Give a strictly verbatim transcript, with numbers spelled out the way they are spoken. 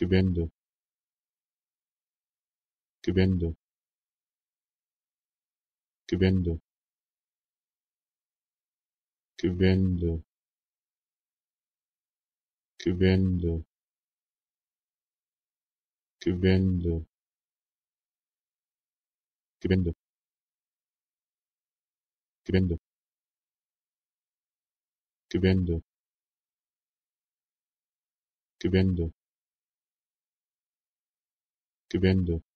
Gewände, Gewände, Gewände, Gewände, Gewände, Gewände, Gewände, Gewände, Gewände, Gewände, Gewände,